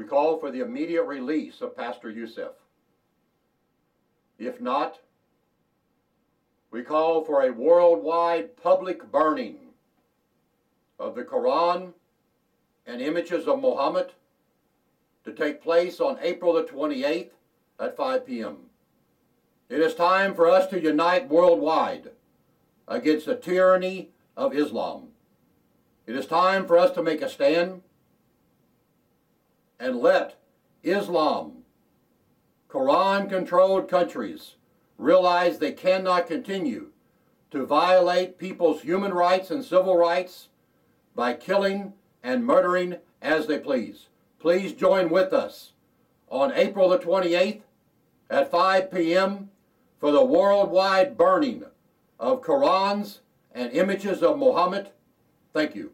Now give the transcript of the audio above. We call for the immediate release of Pastor Youcef. If not, we call for a worldwide public burning of the Quran and images of Muhammad to take place on April the 28th at 5 p.m. It is time for us to unite worldwide against the tyranny of Islam. It is time for us to make a stand and let Islam, Quran-controlled countries realize they cannot continue to violate people's human rights and civil rights by killing and murdering as they please. Please join with us on April the 28th at 5 p.m. for the worldwide burning of Qurans and images of Muhammad. Thank you.